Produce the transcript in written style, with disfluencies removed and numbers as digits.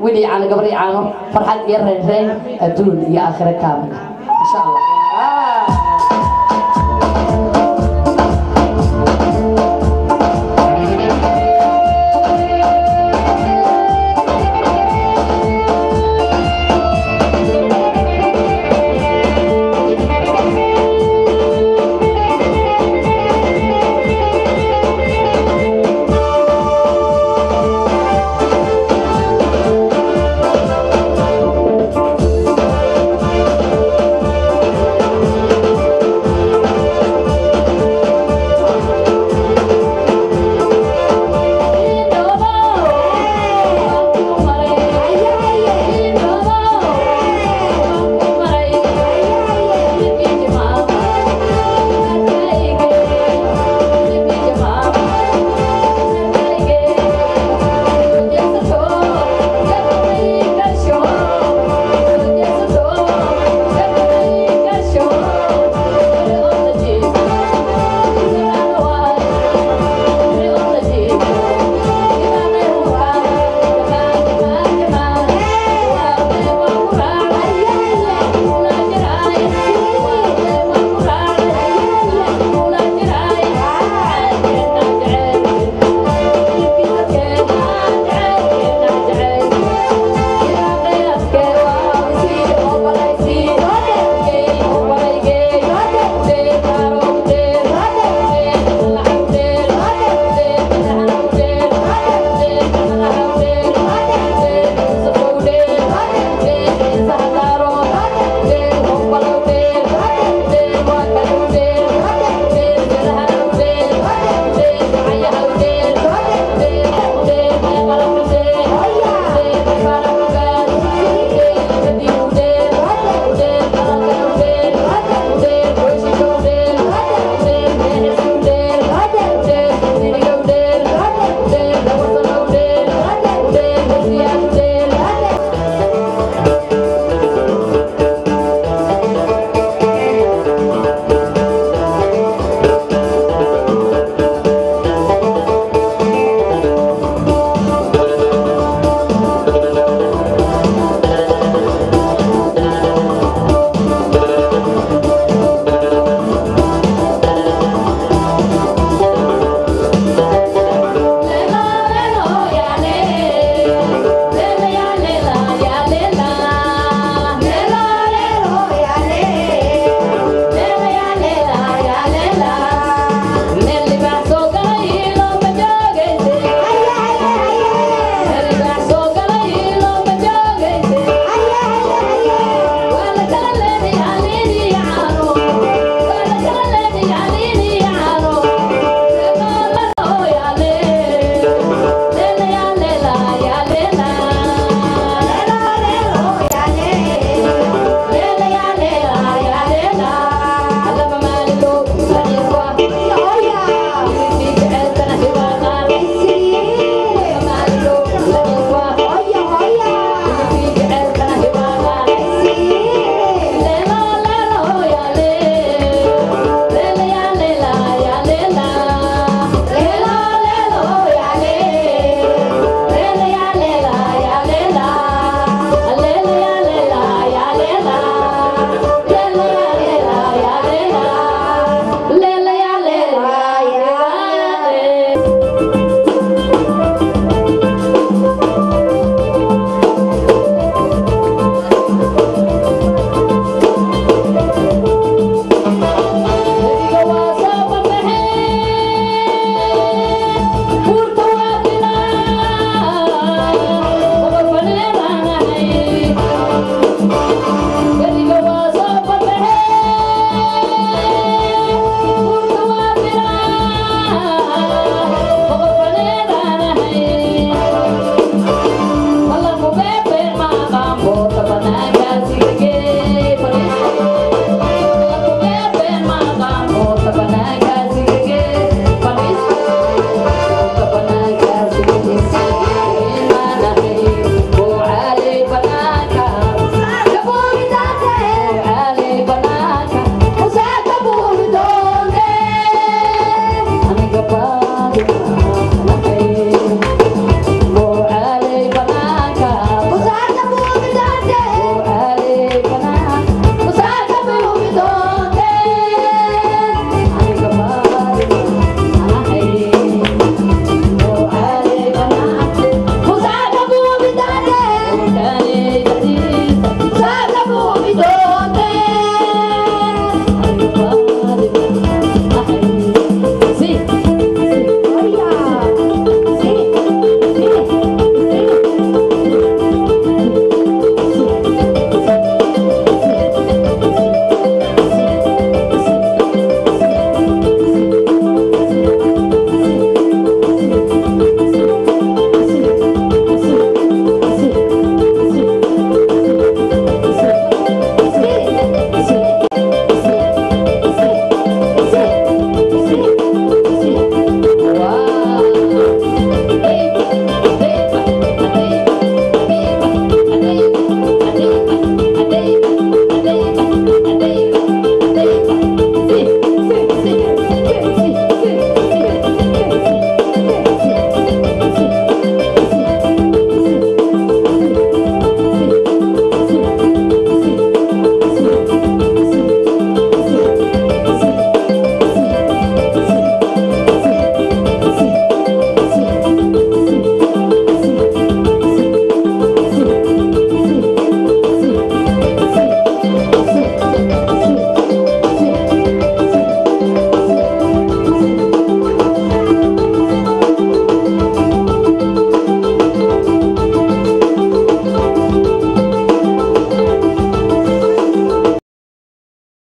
ولي على قبري عالم فرحة غير رجال الدنيا آخر كامل إن شاء الله.